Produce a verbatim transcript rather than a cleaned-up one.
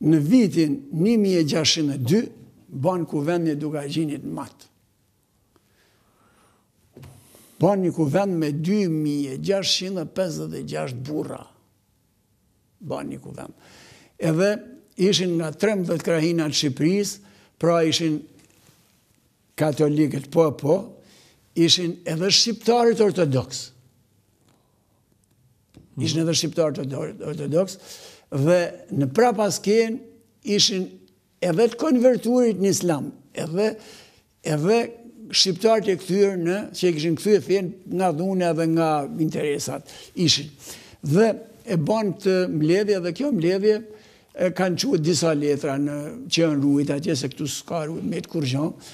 Në vitin një mijë e gjashtëqind e dy, ban kuvendin e Dukagjinit Mat. Ban një kuvend me dy mijë e gjashtëqind e pesëdhjetë e gjashtë burra. Ban një kuvend. Edhe ishin nga trembëdhjetë krahina të Shqipërisë, pra ishin katolikët, po, po, ishin edhe shqiptarët ortodoks. Ishin edhe shqiptarët ortodoks, dhe në prapaskjen ishin edhe të konvertuarit në islam, edhe, edhe shqiptarët e kthyer në, që kishin kthyer fen nga dhuna dhe nga interesat, ishin. Dhe e bën këtë mbledhje, dhe kjo mbledhje e kanë quajtur disa letra në që janë ruajtur atje, se këtu s'ka ruajtur me kurrë,